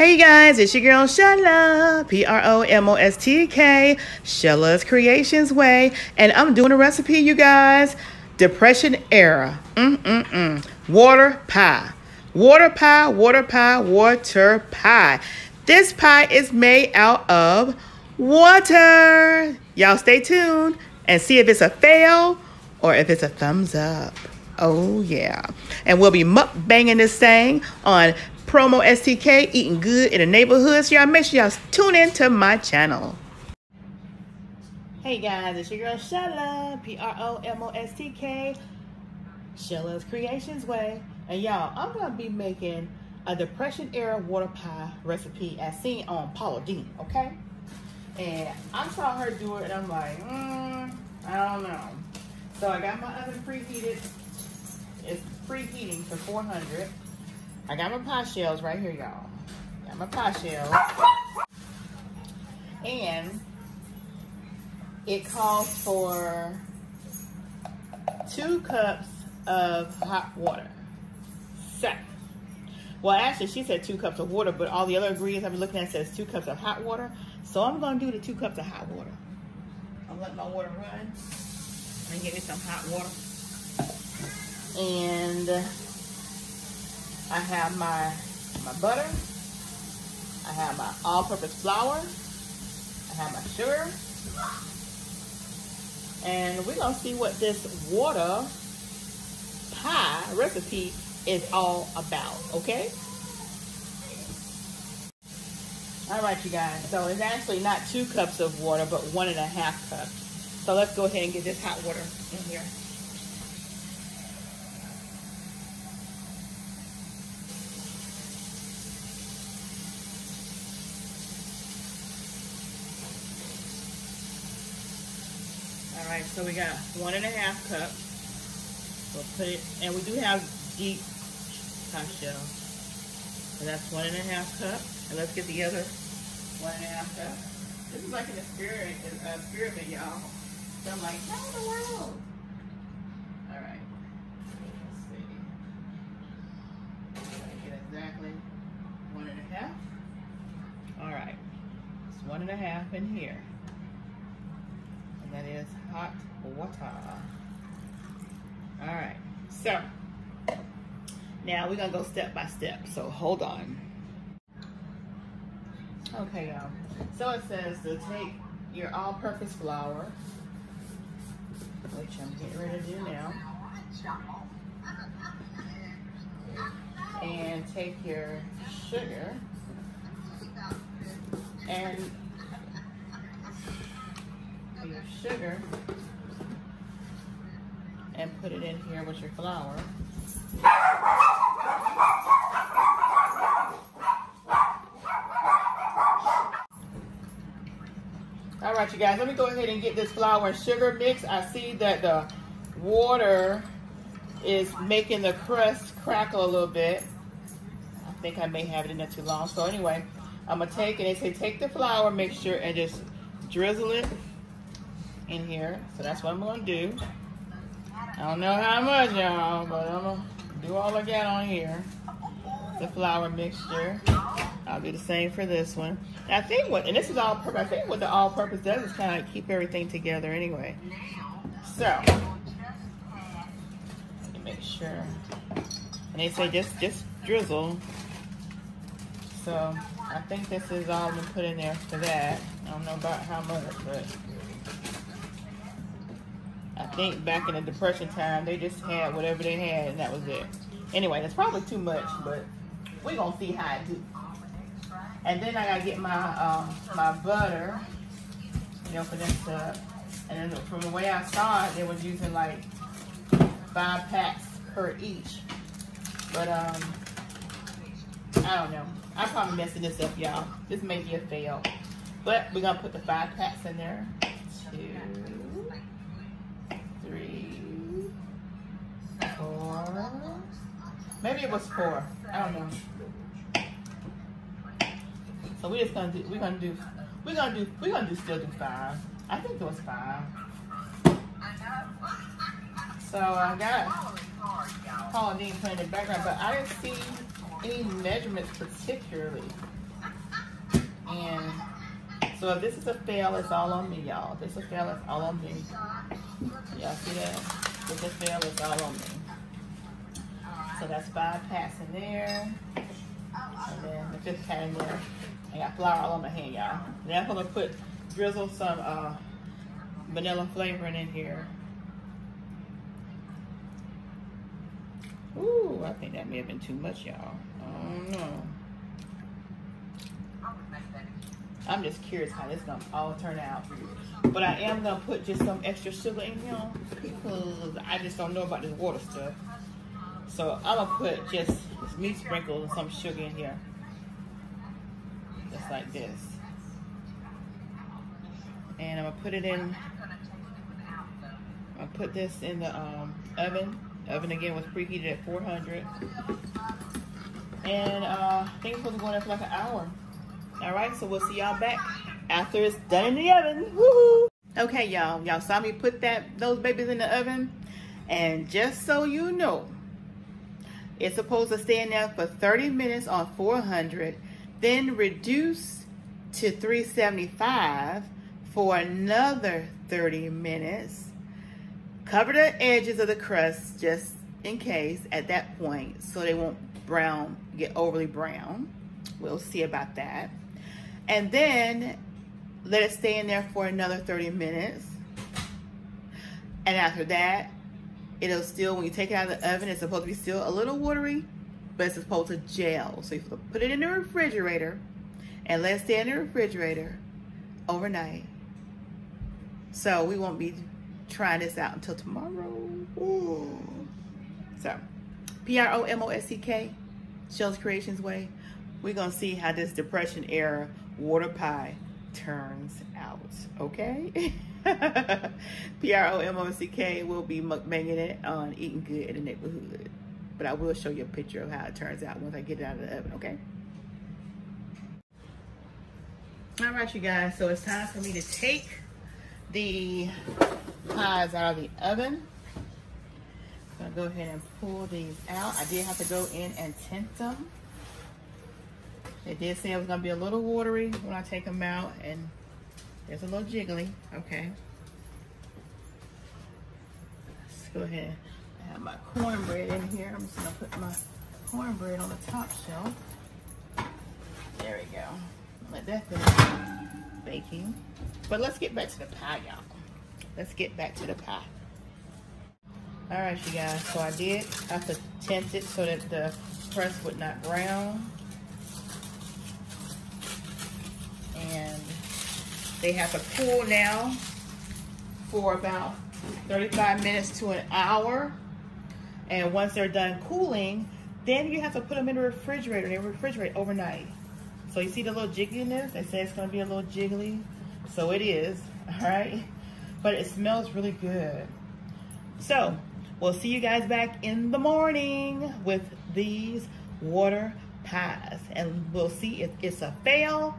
Hey guys, it's your girl Sheila, P-R-O-M-O-S-T-K, Sheila's Creations Way, and I'm doing a recipe, you guys, Depression Era, water pie, water pie. This pie is made out of water. Y'all stay tuned and see if it's a fail or if it's a thumbs up. Oh yeah. And we'll be mukbanging this thing on PromoSTK, eating good in the neighborhood. So y'all make sure y'all tune in to my channel. Hey guys, it's your girl Sheila, P-R-O-M-O-S-T-K, Sheila's Creations Way. And y'all, I'm gonna be making a Depression Era water pie recipe as seen on Paula Deen, okay? And I saw her do it and I'm like, I don't know. So I got my oven preheated. It's preheating to 400. I got my pie shells right here, y'all. Got my pie shells. And it calls for 2 cups of hot water. So, well, actually, she said 2 cups of water, but all the other ingredients I've been looking at says 2 cups of hot water. So I'm going to do the 2 cups of hot water. I'm letting my water run. I'm going to get me some hot water. And I have my butter, I have my all-purpose flour, I have my sugar, and we're gonna see what this water pie recipe is all about, okay? All right, you guys, so it's actually not 2 cups of water, but 1.5 cups. So let's go ahead and get this hot water in here. Alright, so we got 1.5 cups. We'll put it, and we do have deep pie shells. So that's 1.5 cups. And let's get the other 1.5 cups. This is like an experiment, y'all. So I'm like, how in the world? Alright. Let's see. Get exactly 1.5. Alright. It's 1.5 in here. That is hot water. All right, so now we're gonna go step by step, so hold on. Okay, y'all, so it says to take your all-purpose flour, which I'm getting ready to do now, and take your sugar, and put it in here with your flour. All right, you guys, let me go ahead and get this flour and sugar mix. I see that the water is making the crust crackle a little bit. I think I may have it in there too long. So anyway, I'm gonna take, and they say take the flour mixture and just drizzle it in here. So that's what I'm gonna do. I don't know how much, y'all, but I'm gonna do all I got on here. The flour mixture. I'll do the same for this one. And I think what, and this is all purpose, I think what the all purpose does is kind of keep everything together anyway. So let me make sure. And they say just drizzle. So I think this is all we put in there for that. I don't know about how much, but I think back in the Depression time, they just had whatever they had, and that was it. Anyway, that's probably too much, but we're going to see how it do. And then I got to get my butter, you know, for this up. And then from the way I saw it, they was using like 5 packs per each. But, I don't know. I'm probably messing this up, y'all. This may be a fail. But we're going to put the 5 packs in there. 2, 3, 4. Maybe it was 4. I don't know. So we're just gonna do. Still do 5. I think it was 5. So I got Paula Deen playing in the background, but I didn't see any measurements particularly. So if this is a fail, it's all on me, y'all. This is a fail, it's all on me. Y'all see that? If this fail, it's all on me. So that's 5 passing there. And then the 5th came there. I got flour all on my hand, y'all. Now I'm gonna drizzle some vanilla flavoring in here. Ooh, I think that may have been too much, y'all. I don't know. I'm just curious how this gonna all turn out. But I am gonna put just some extra sugar in here because I just don't know about this water stuff. So I'm gonna put just meat sprinkles and some sugar in here. Just like this. And I'm gonna put it in. I'll put this in the oven. Oven again was preheated at 400. And I think it's supposed to go in there for like an hour. Alright, so we'll see y'all back after it's done in the oven. Woohoo! Okay, y'all. Y'all saw me put those babies in the oven. And just so you know, it's supposed to stay in there for 30 minutes on 400. Then reduce to 375 for another 30 minutes. Cover the edges of the crust just in case at that point so they won't get overly brown. We'll see about that. And then let it stay in there for another 30 minutes. And after that, it'll still, when you take it out of the oven, it's supposed to be still a little watery, but it's supposed to gel. So you put it in the refrigerator and let it stay in the refrigerator overnight. So we won't be trying this out until tomorrow. Ooh. So, PromoSTK, Shell's Creations Way. We're gonna see how this Depression era water pie turns out, okay? PromoSTK will be mukbanging it on Eating Good in the Neighborhood. But I will show you a picture of how it turns out once I get it out of the oven, okay? All right, you guys, so it's time for me to take the pies out of the oven. I'm gonna go ahead and pull these out. I did have to go in and tent them. They did say it was gonna be a little watery when I take them out, and there's a little jiggly, okay. Let's go ahead. I have my cornbread in here. I'm just gonna put my cornbread on the top shelf. There we go. Let that finish baking. But let's get back to the pie, y'all. Let's get back to the pie. All right, you guys, so I did have to tent it so that the crust would not brown. And they have to cool now for about 35 minutes to an hour. And once they're done cooling, then you have to put them in the refrigerator. They refrigerate overnight. So you see the little jiggliness? They say it's gonna be a little jiggly. So it is, all right? But it smells really good. So we'll see you guys back in the morning with these water pies. And we'll see if it's a fail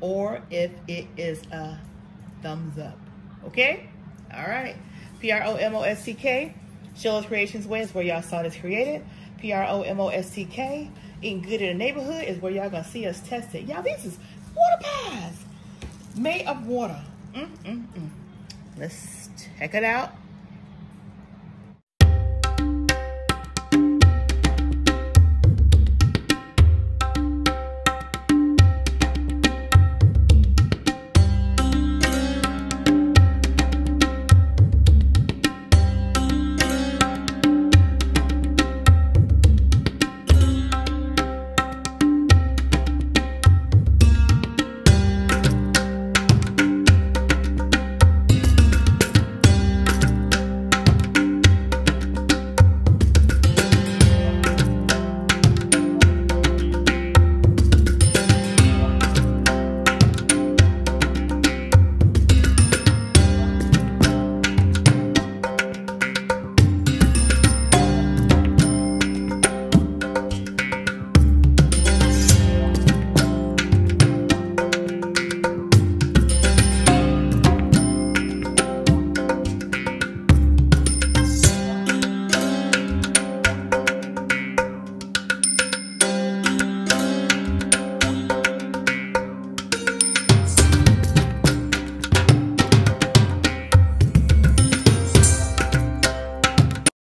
or if it is a thumbs up, okay? All right, PromoSTK, Sheila's Creations Way is where y'all saw this created. PromoSTK, Eating Good in the Neighborhood is where y'all gonna see us test it. Y'all, this is water pies made of water. Let's check it out.